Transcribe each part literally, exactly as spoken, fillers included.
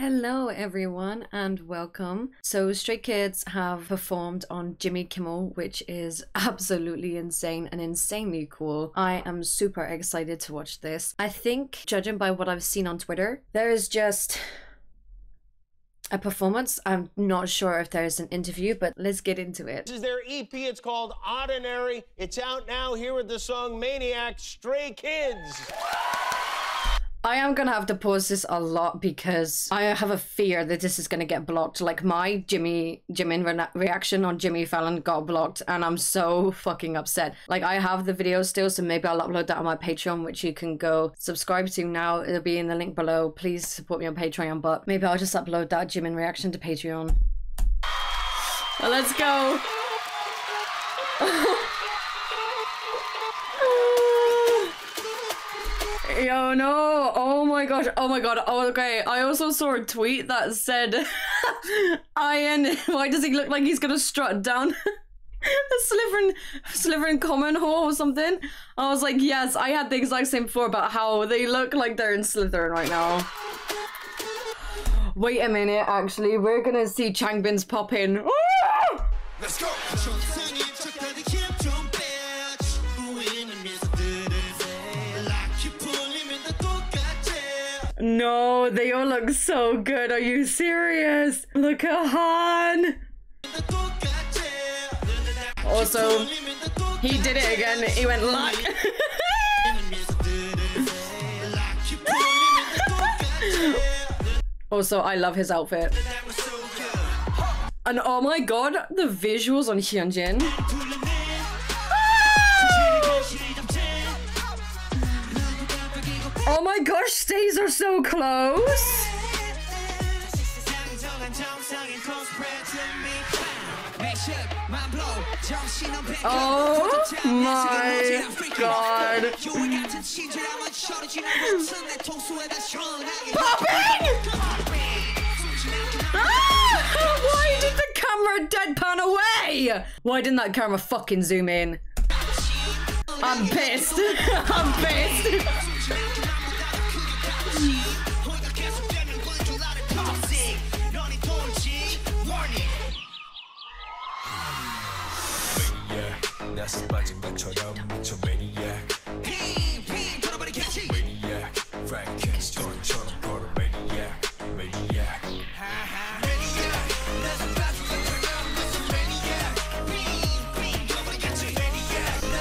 Hello everyone and welcome. So Stray Kids have performed on Jimmy Kimmel, which is absolutely insane and insanely cool. I am super excited to watch this. I think, judging by what I've seen on Twitter, there is just a performance. I'm not sure if there's an interview, but let's get into it. This is their E P. It's called Ordinary. It's out now here with the song Maniac, Stray Kids. I am going to have to pause this a lot because I have a fear that this is going to get blocked. Like my Jimmy, Jimin re reaction on Jimmy Fallon got blocked and I'm so fucking upset. Like I have the video still, so maybe I'll upload that on my Patreon, which you can go subscribe to now. It'll be in the link below. Please support me on Patreon, but maybe I'll just upload that Jimin reaction to Patreon. Well, let's go. Yo, no. Oh my gosh. Oh my god. Oh, okay. I also saw a tweet that said, Ian, why does he look like he's gonna strut down the Slytherin, Slytherin common hall or something? I was like, yes, I had the exact same before about how they look like they're in Slytherin right now. Wait a minute, actually. We're gonna see Changbin's pop in. Let's go. No, they all look so good. Are you serious? Look at Han. Also, he did it again. He went like. Also, I love his outfit. And oh my god, the visuals on Hyunjin. Oh my gosh, these are so close. Oh my god. Popping! Ah! Why did the camera deadpan away? Why didn't that camera fucking zoom in? I'm pissed. I'm pissed.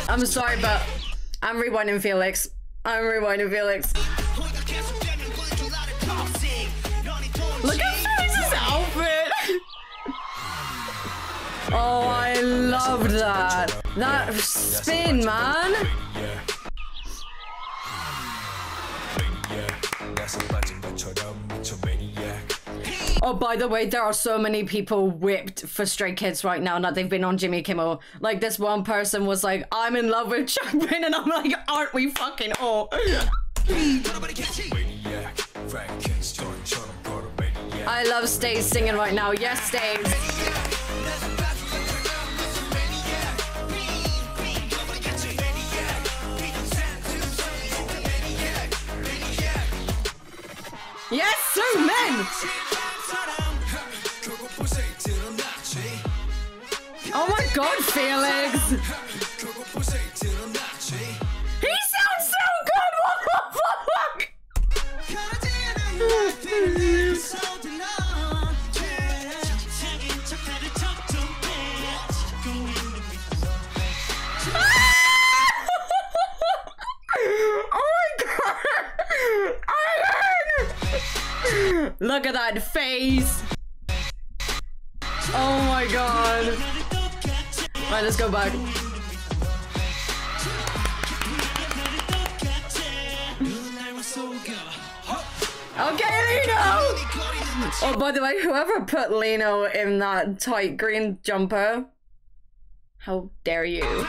I'm sorry, but I'm rewinding Felix. I'm rewinding Felix. Look at Felix's outfit! Oh, I love that. That spin, man. Oh, by the way, there are so many people whipped for Stray Kids right now that they've been on Jimmy Kimmel. Like, this one person was like, I'm in love with Changbin, and I'm like, aren't we fucking all? I love Stays singing right now. Yes, Stays. Yes, so men! Oh my god, Felix! He sounds so good! What the fuck? Oh my god! Look at that face. Oh my god. All right, let's go back. Okay, Lee Know. Oh, by the way, whoever put Lee Know in that tight green jumper, how dare you?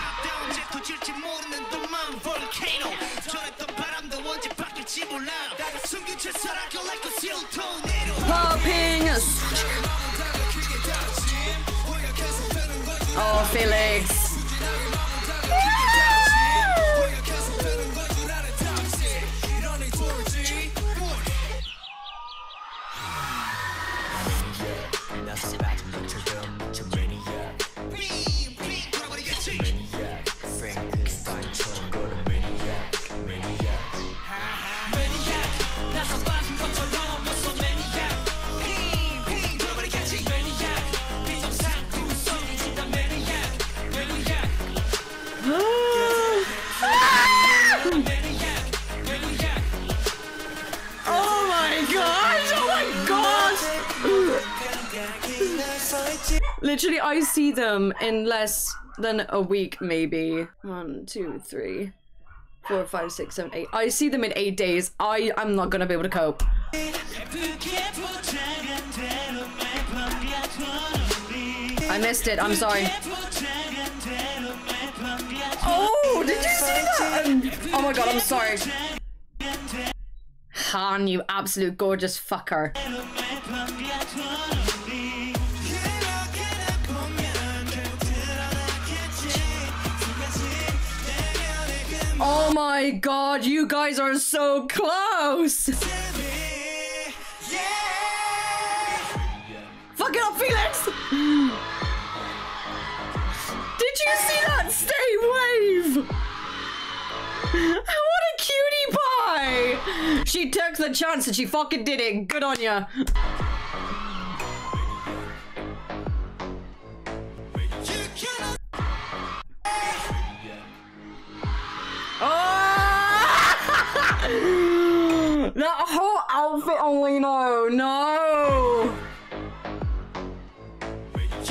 Popping. Oh, Felix. Literally, I see them in less than a week, maybe. One, two, three, four, five, six, seven, eight. I see them in eight days. I am not gonna be able to cope. I missed it. I'm sorry. Oh, did you see that? Um, oh my god, I'm sorry. Han, you absolute gorgeous fucker. Oh my god, you guys are so close! Yeah. Fuck it up, Felix! Did you see that stay wave? What a cutie pie! She took the chance and she fucking did it. Good on ya. Oh! That whole outfit on Lee Know, no! What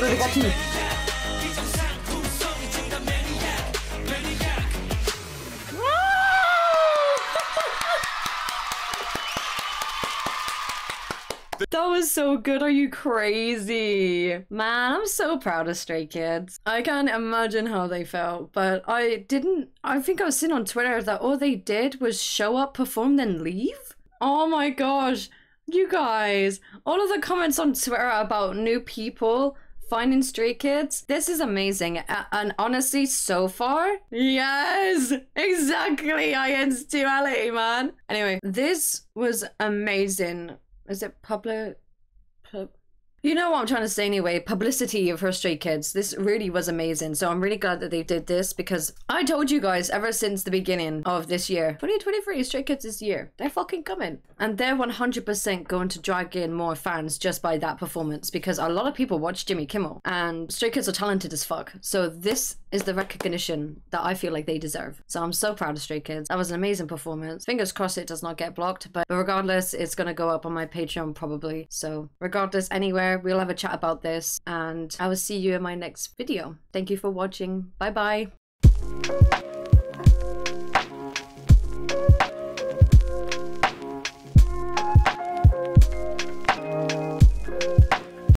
did I do? That was so good. Are you crazy? Man, I'm so proud of Stray Kids. I can't imagine how they felt, but I didn't. I think I was sitting on Twitter that all they did was show up, perform, then leave. Oh my gosh. You guys, all of the comments on Twitter about new people finding Stray Kids. This is amazing. And honestly, so far, yes, exactly. I N S duality, man. Anyway, this was amazing. Is it public? Pub you know what I'm trying to say anyway. Publicity for Stray Kids. This really was amazing. So I'm really glad that they did this because I told you guys ever since the beginning of this year, twenty twenty-three, Stray Kids this year. They're fucking coming. And they're one hundred percent going to drag in more fans just by that performance because a lot of people watch Jimmy Kimmel and Stray Kids are talented as fuck. So this is the recognition that I feel like they deserve. So I'm so proud of Stray Kids. That was an amazing performance. Fingers crossed it does not get blocked, but regardless, it's gonna go up on my Patreon probably. So regardless, anywhere, we'll have a chat about this and I will see you in my next video. Thank you for watching. Bye bye.